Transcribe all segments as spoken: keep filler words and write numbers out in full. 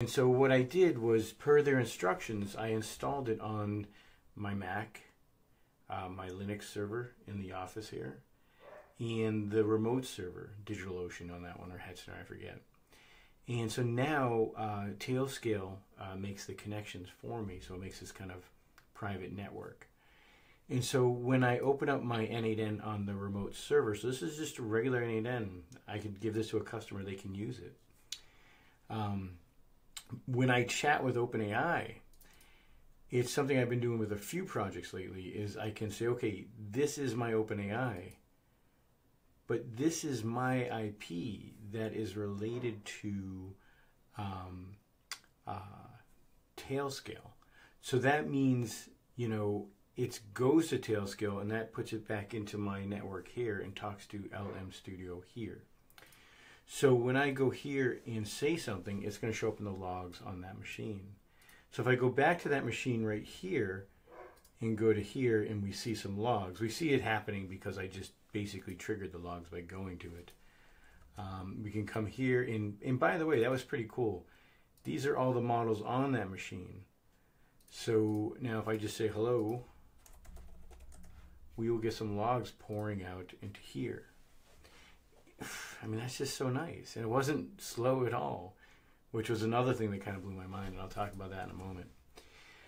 And so what I did was, per their instructions, I installed it on my Mac, uh, my Linux server in the office here, and the remote server, DigitalOcean on that one, or Hetzner, I forget. And so now uh, Tailscale uh, makes the connections for me, so it makes this kind of private network. And so when I open up my N eight N on the remote server, so this is just a regular N eight N, I could give this to a customer, they can use it. Um, when I chat with OpenAI, it's something I've been doing with a few projects lately, is I can say, okay, this is my OpenAI, but this is my I P that is related to um, uh, Tailscale. So that means, you know, it goes to Tailscale and that puts it back into my network here and talks to L M Studio here. So when I go here and say something, it's going to show up in the logs on that machine. So if I go back to that machine right here and go to here and we see some logs, we see it happening because I just basically triggered the logs by going to it. Um, we can come here and, and by the way, that was pretty cool. These are all the models on that machine. So now if I just say hello, we will get some logs pouring out into here. I mean, that's just so nice. And it wasn't slow at all, which was another thing that kind of blew my mind, and I'll talk about that in a moment.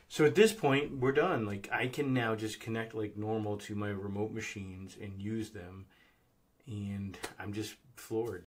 So at this point, we're done. Like, I can now just connect like normal to my remote machines and use them, and I'm just floored.